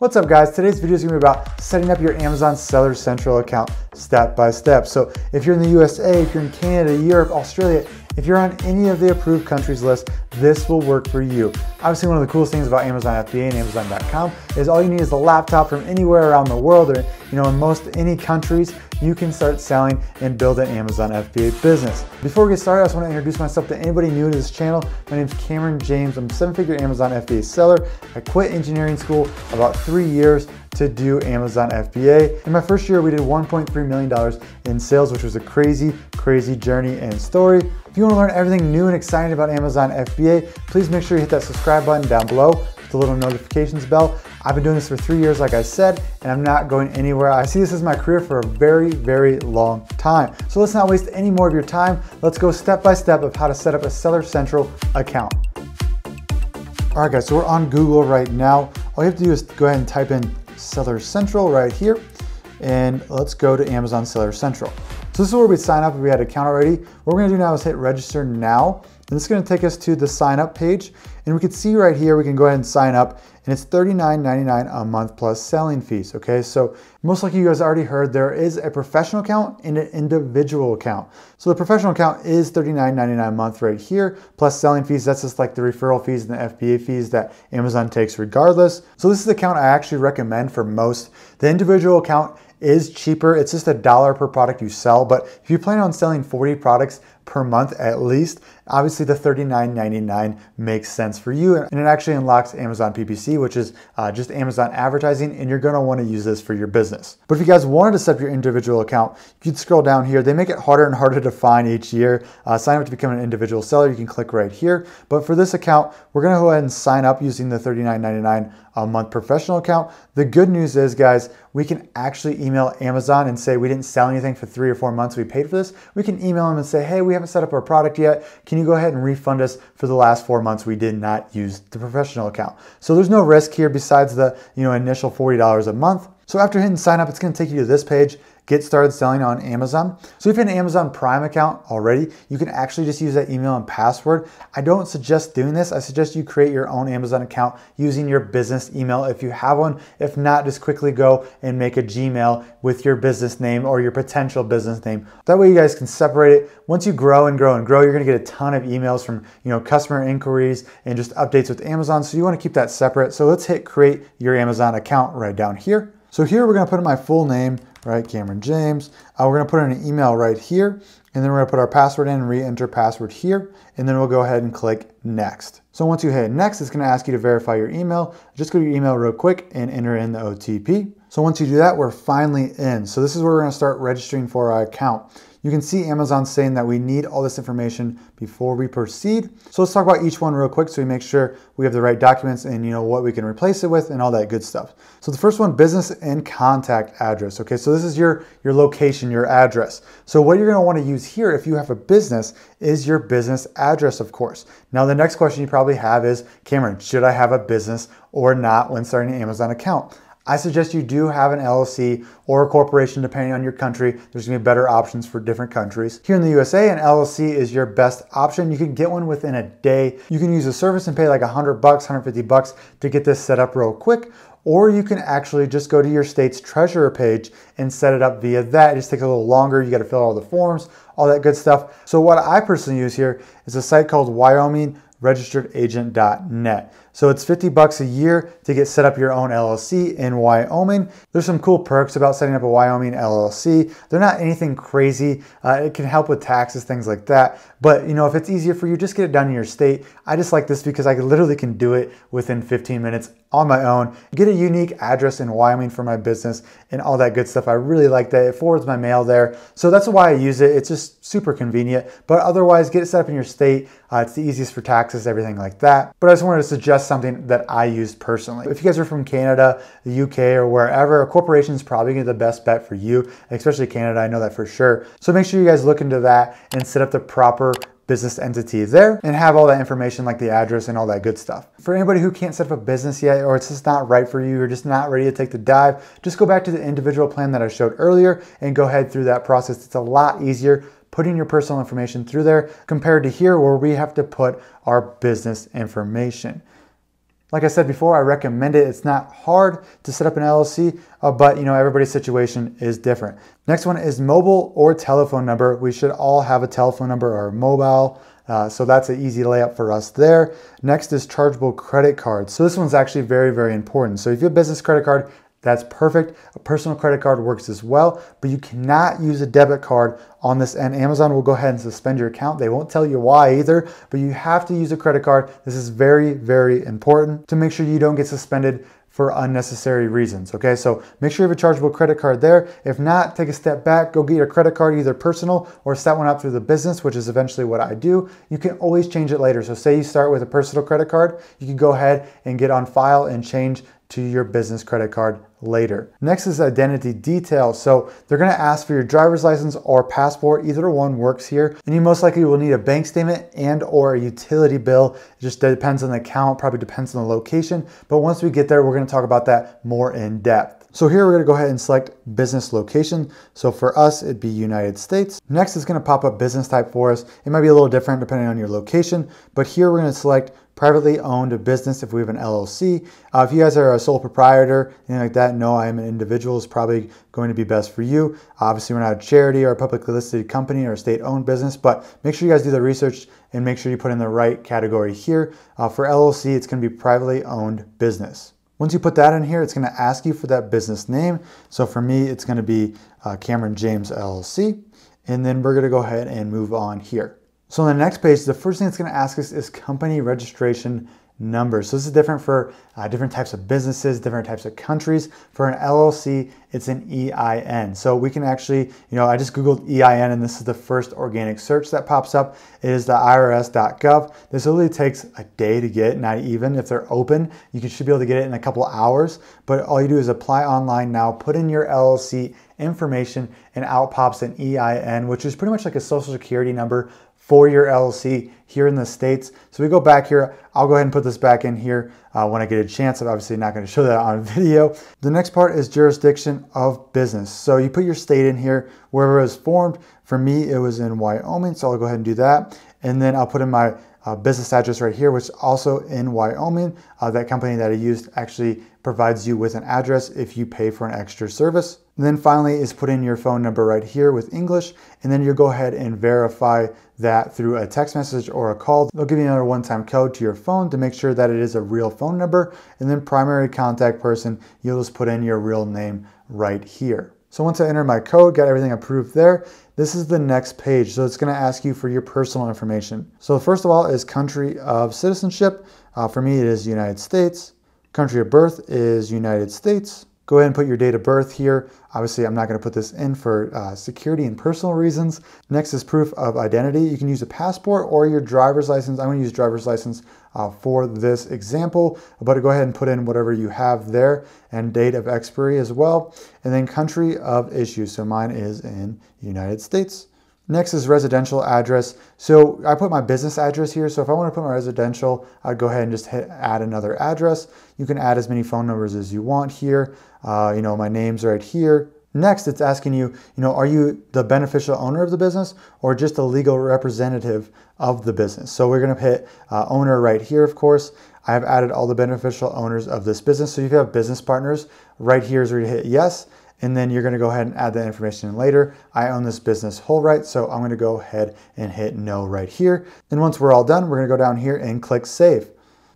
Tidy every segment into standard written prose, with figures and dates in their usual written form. What's up guys? Today's video is going to be about setting up your Amazon Seller Central account step by step. So if you're in the USA, if you're in Canada, Europe, Australia, if you're on any of the approved countries list, this will work for you. Obviously, one of the coolest things about Amazon FBA and Amazon.com is all you need is a laptop from anywhere around the world, or in most any countries, you can start selling and build an Amazon FBA business. Before we get started, I just want to introduce myself to anybody new to this channel. My name's Cameron James. I'm a seven-figure Amazon FBA seller. I quit engineering school about 3 years to do Amazon FBA. In my first year, we did $1.3 million in sales, which was a crazy, crazy journey and story. If you want to learn everything new and exciting about Amazon FBA, please make sure you hit that subscribe button down below with the little notifications bell. I've been doing this for 3 years, like I said, and I'm not going anywhere. I see this as my career for a very, very long time. So let's not waste any more of your time. Let's go step by step of how to set up a Seller Central account. All right guys, so we're on Google right now. All you have to do is go ahead and type in Seller Central right here, and let's go to Amazon Seller Central. So this is where we sign up if we had an account already. What we're gonna do now is hit register now, and this is gonna take us to the sign up page, and we can see right here, we can go ahead and sign up, and it's $39.99 a month plus selling fees, okay? So most likely you guys already heard there is a professional account and an individual account. So the professional account is $39.99 a month right here, plus selling fees. That's just like the referral fees and the FBA fees that Amazon takes regardless. So this is the account I actually recommend for most. The individual account is cheaper. It's just $1 per product you sell, but if you plan on selling 40 products per month at least, obviously the $39.99 makes sense for you, and it actually unlocks Amazon PPC, which is just Amazon advertising, and you're gonna wanna use this for your business. But if you guys wanted to set up your individual account, you could scroll down here. They make it harder and harder to find each year. Sign up to become an individual seller, you can click right here. But for this account, we're gonna go ahead and sign up using the $39.99 a month professional account. The good news is, guys, we can actually email Amazon and say we didn't sell anything for 3 or 4 months, we paid for this. We can email them and say, hey, we haven't set up our product yet. Can you go ahead and refund us for the last 4 months we did not use the professional account? So there's no risk here besides the initial $40 a month. So after hitting sign up, it's gonna take you to this page, get started selling on Amazon. So if you have an Amazon Prime account already, you can actually just use that email and password. I don't suggest doing this. I suggest you create your own Amazon account using your business email if you have one. If not, just quickly go and make a Gmail with your business name or your potential business name. That way you guys can separate it. Once you grow and grow and grow, you're gonna get a ton of emails from customer inquiries and just updates with Amazon. So you wanna keep that separate. So let's hit create your Amazon account right down here. So here we're gonna put in my full name, right, Cameron James. We're gonna put in an email right here, and then we're gonna put our password in, re-enter password here, and then we'll go ahead and click next. So once you hit next, it's gonna ask you to verify your email. Just go to your email real quick and enter in the OTP. So once you do that, we're finally in. So this is where we're gonna start registering for our account. You can see Amazon saying that we need all this information before we proceed. So let's talk about each one real quick so we make sure we have the right documents and what we can replace it with and all that good stuff. So the first one, business and contact address. Okay, so this is your location, your address. So what you're gonna wanna use here if you have a business is your business address, of course. Now the next question you probably have is, Cameron, should I have a business or not when starting an Amazon account? I suggest you do have an LLC or a corporation depending on your country. There's gonna be better options for different countries. Here in the USA, an LLC is your best option. You can get one within a day. You can use a service and pay like $100, $150 to get this set up real quick. Or you can actually just go to your state's treasurer page and set it up via that. It just takes a little longer. You gotta fill out all the forms, all that good stuff. So what I personally use here is a site called WyomingRegisteredAgent.net. So it's $50 a year to get set up your own LLC in Wyoming. There's some cool perks about setting up a Wyoming LLC. They're not anything crazy. It can help with taxes, things like that. But if it's easier for you, just get it done in your state. I just like this because I literally can do it within 15 minutes on my own. Get a unique address in Wyoming for my business and all that good stuff. I really like that. It forwards my mail there. So that's why I use it. It's just super convenient. But otherwise, get it set up in your state. It's the easiest for taxes, everything like that. But I just wanted to suggest something that I use personally. If you guys are from Canada, the UK, or wherever, a corporation is probably gonna be the best bet for you, especially Canada, I know that for sure. So make sure you guys look into that and set up the proper business entity there and have all that information like the address and all that good stuff. For anybody who can't set up a business yet, or it's just not right for you, you're just not ready to take the dive, just go back to the individual plan that I showed earlier and go ahead through that process. It's a lot easier putting your personal information through there compared to here where we have to put our business information. Like I said before, I recommend it. It's not hard to set up an LLC, but you know, everybody's situation is different. Next one is mobile or telephone number. We should all have a telephone number or mobile, so that's an easy layup for us there. Next is chargeable credit card. So this one's actually very, very important. So if you have a business credit card, that's perfect. A personal credit card works as well, but you cannot use a debit card on this end. Amazon will go ahead and suspend your account. They won't tell you why either, but you have to use a credit card. This is very, very important to make sure you don't get suspended for unnecessary reasons, okay? So make sure you have a chargeable credit card there. If not, take a step back, go get your credit card, either personal or set one up through the business, which is eventually what I do. You can always change it later. So say you start with a personal credit card, you can go ahead and get on file and change to your business credit card later. Next is identity details. So they're gonna ask for your driver's license or passport, either one works here. And you most likely will need a bank statement and or a utility bill. It just depends on the account, probably depends on the location. But once we get there, we're gonna talk about that more in depth. So here we're gonna go ahead and select business location. So for us, it'd be United States. Next is gonna pop up business type for us. It might be a little different depending on your location, but here we're gonna select privately owned business if we have an LLC. If you guys are a sole proprietor, anything like that, no, I am an individual is probably going to be best for you. Obviously, we're not a charity or a publicly listed company or a state-owned business, but make sure you guys do the research and make sure you put in the right category here. For LLC, it's gonna be privately owned business. Once you put that in here, it's gonna ask you for that business name. So for me, it's gonna be Cameron James LLC. And then we're gonna go ahead and move on here. So on the next page, the first thing it's gonna ask us is company registration number. So this is different for different types of businesses, different types of countries. For an LLC, it's an EIN. So we can actually, you know, I just Googled EIN and this is the first organic search that pops up. It is the IRS.gov. This literally takes a day to get, not even. If they're open, you should be able to get it in a couple hours, but all you do is apply online now, put in your LLC information and out pops an EIN, which is pretty much like a social security number for your LLC here in the States. So we go back here, I'll go ahead and put this back in here when I get a chance. I'm obviously not gonna show that on video. The next part is jurisdiction of business. So you put your state in here, wherever it was formed. For me, it was in Wyoming, so I'll go ahead and do that. And then I'll put in my business address right here, which is also in Wyoming. That company that I used actually provides you with an address if you pay for an extra service. And then finally is put in your phone number right here with English, and then you'll go ahead and verify that through a text message or a call. They'll give you another one-time code to your phone to make sure that it is a real phone number, and then primary contact person, you'll just put in your real name right here. So once I enter my code, got everything approved there, this is the next page. So it's gonna ask you for your personal information. So first of all is country of citizenship. For me, it is United States. Country of birth is United States. Go ahead and put your date of birth here. Obviously, I'm not gonna put this in for security and personal reasons. Next is proof of identity. You can use a passport or your driver's license. I'm gonna use driver's license for this example, but go ahead and put in whatever you have there and date of expiry as well. And then country of issue. So mine is in United States. Next is residential address. So I put my business address here. So if I want to put my residential, I'd go ahead and just hit add another address. You can add as many phone numbers as you want here. You know, my name's right here. Next, it's asking you, you know, are you the beneficial owner of the business or just a legal representative of the business? So we're going to hit owner right here, of course. I have added all the beneficial owners of this business. So if you have business partners, right here is where you hit yes. And then you're gonna go ahead and add that information in later. I own this business whole right, so I'm gonna go ahead and hit no right here. Then once we're all done, we're gonna go down here and click save.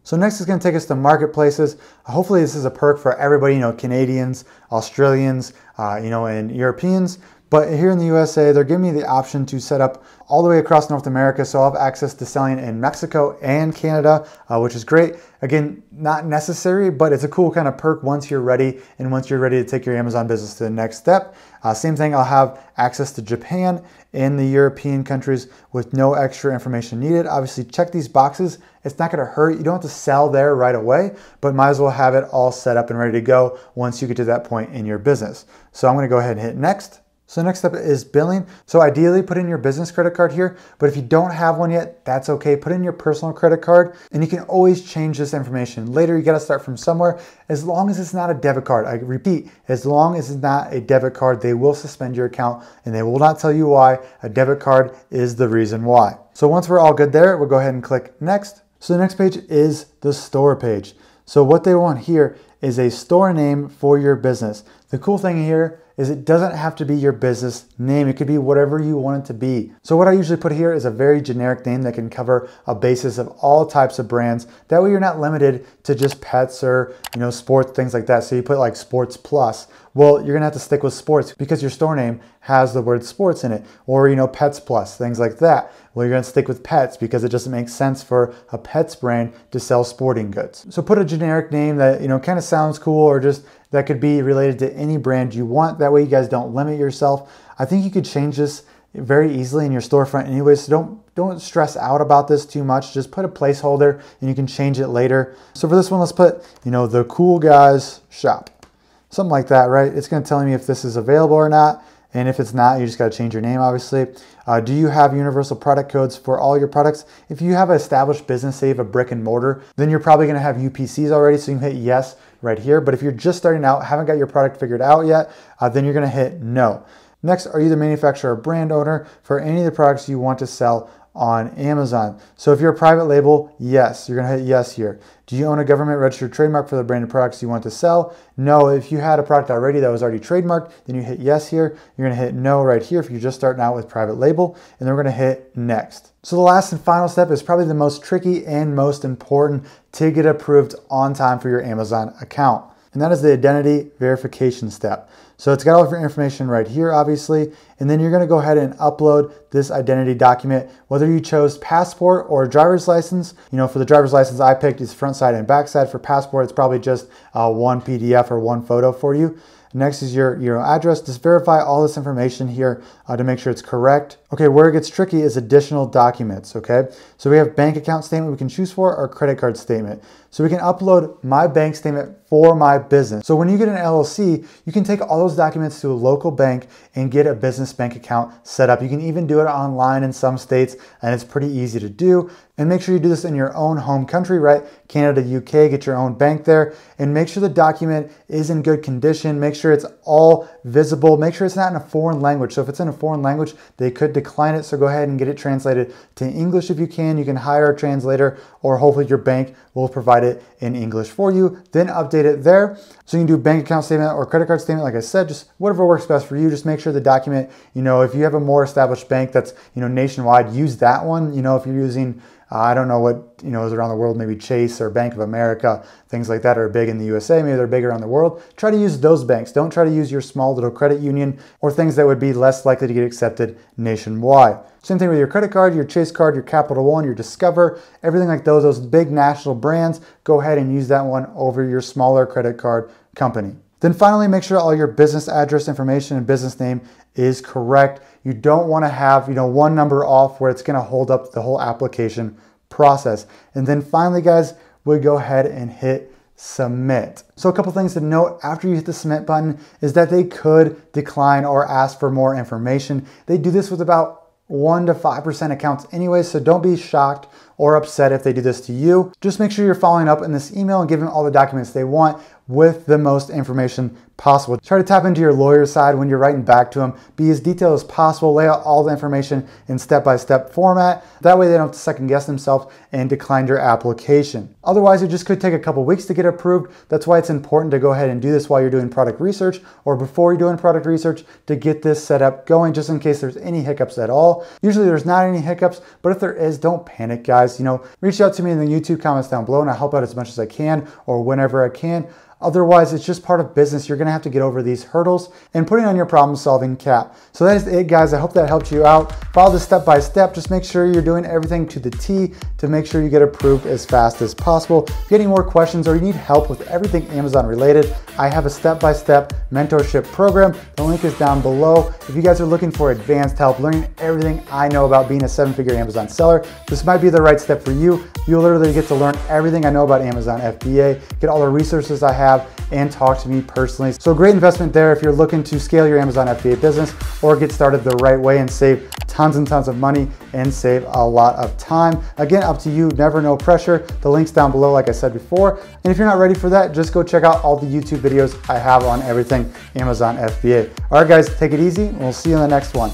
So next is gonna take us to marketplaces. Hopefully this is a perk for everybody, you know, Canadians, Australians, you know, and Europeans. But here in the USA, they're giving me the option to set up all the way across North America. So I'll have access to selling in Mexico and Canada, which is great. Again, not necessary, but it's a cool kind of perk once you're ready and once you're ready to take your Amazon business to the next step. Same thing, I'll have access to Japan and the European countries with no extra information needed. Obviously, check these boxes. It's not gonna hurt. You don't have to sell there right away, but might as well have it all set up and ready to go once you get to that point in your business. So I'm gonna go ahead and hit next. So next up is billing. So ideally put in your business credit card here, but if you don't have one yet, that's okay. Put in your personal credit card and you can always change this information later. You gotta start from somewhere. As long as it's not a debit card, I repeat, as long as it's not a debit card, they will suspend your account and they will not tell you why. A debit card is the reason why. So once we're all good there, we'll go ahead and click next. So the next page is the store page. So what they want here is a store name for your business. The cool thing here is it doesn't have to be your business name. It could be whatever you want it to be. So what I usually put here is a very generic name that can cover a basis of all types of brands. That way you're not limited to just pets or, you know, sports, things like that. So you put like Sports Plus. Well, you're gonna have to stick with sports because your store name has the word sports in it, or, you know, Pets Plus, things like that. Well, you're gonna stick with pets because it doesn't make sense for a pets brand to sell sporting goods. So put a generic name that, you know, kind of sounds cool, or just that could be related to any brand you want. That way you guys don't limit yourself. I think you could change this very easily in your storefront anyways, so don't stress out about this too much. Just put a placeholder and you can change it later. So for this one, let's put, you know, the Cool Guys Shop. Something like that, right? It's gonna tell me if this is available or not. And if it's not, you just gotta change your name, obviously. Do you have universal product codes for all your products? If you have an established business, say you have a brick and mortar, then you're probably gonna have UPCs already, so you can hit yes right here. But if you're just starting out, haven't got your product figured out yet, then you're gonna hit no. Next, are you the manufacturer or brand owner for any of the products you want to sell on Amazon? So if you're a private label, yes, you're gonna hit yes here. Do you own a government registered trademark for the branded products you want to sell? No. If you had a product already that was already trademarked, then you hit yes here. You're gonna hit no right here if you're just starting out with private label, and then we're gonna hit next. So the last and final step is probably the most tricky and most important to get approved on time for your Amazon account. And that is the identity verification step. So it's got all of your information right here, obviously, and then you're gonna go ahead and upload this identity document, whether you chose passport or driver's license. You know, for the driver's license I picked is front side and back side. For passport, it's probably just one PDF or one photo for you. Next is your address. Just verify all this information here to make sure it's correct. Okay, where it gets tricky is additional documents, okay? So we have bank account statement we can choose for, or credit card statement. So we can upload my bank statement for my business. So when you get an LLC, you can take all those documents to a local bank and get a business bank account set up. You can even do it online in some states, and it's pretty easy to do. And make sure you do this in your own home country, right? Canada, UK, get your own bank there, and make sure the document is in good condition. Make sure it's all visible. Make sure it's not in a foreign language. So if it's in a foreign language, they could decline it. So go ahead and get it translated to English if you can. You can hire a translator, or hopefully your bank will provide it in English for you. Then update it there. So you can do bank account statement or credit card statement. Like I said, just whatever works best for you. Just make sure the document, you know, if you have a more established bank that's, you know, nationwide, use that one. You know, if you're using I don't know what, you know, is around the world, maybe Chase or Bank of America, things like that are big in the USA, maybe they're big around the world. Try to use those banks. Don't try to use your small little credit union or things that would be less likely to get accepted nationwide. Same thing with your credit card, your Chase card, your Capital One, your Discover, everything like those big national brands, go ahead and use that one over your smaller credit card company. Then finally, make sure all your business address information and business name is correct. You don't want to have, you know, one number off where it's going to hold up the whole application process. And then finally, guys, we go ahead and hit submit. So a couple things to note after you hit the submit button is that they could decline or ask for more information. They do this with about 1 to 5% accounts anyway, so don't be shocked or upset if they do this to you. Just make sure you're following up in this email and giving them all the documents they want with the most information possible. Try to tap into your lawyer's side when you're writing back to them. Be as detailed as possible. Lay out all the information in step-by-step format. That way they don't have to second guess themselves and decline your application. Otherwise, it just could take a couple weeks to get approved. That's why it's important to go ahead and do this while you're doing product research or before you're doing product research to get this set up going, just in case there's any hiccups at all. Usually there's not any hiccups, but if there is, don't panic, guys. You know, reach out to me in the YouTube comments down below and I'll help out as much as I can or whenever I can. Otherwise, it's just part of business. You're gonna have to get over these hurdles and putting on your problem solving cap. So that is it, guys. I hope that helped you out. Follow this step by step. Just make sure you're doing everything to the T to make sure you get approved as fast as possible. If you have any more questions or you need help with everything Amazon related, I have a step-by-step mentorship program. The link is down below. If you guys are looking for advanced help learning everything I know about being a 7-figure Amazon seller, this might be the right step for you. You'll literally get to learn everything I know about Amazon FBA, get all the resources I have, and talk to me personally. So great investment there if you're looking to scale your Amazon FBA business or get started the right way and save tons and tons of money and save a lot of time. Again, up to you, never no pressure. The link's down below, like I said before. And if you're not ready for that, just go check out all the YouTube videos I have on everything Amazon FBA. All right, guys, take it easy and we'll see you in the next one.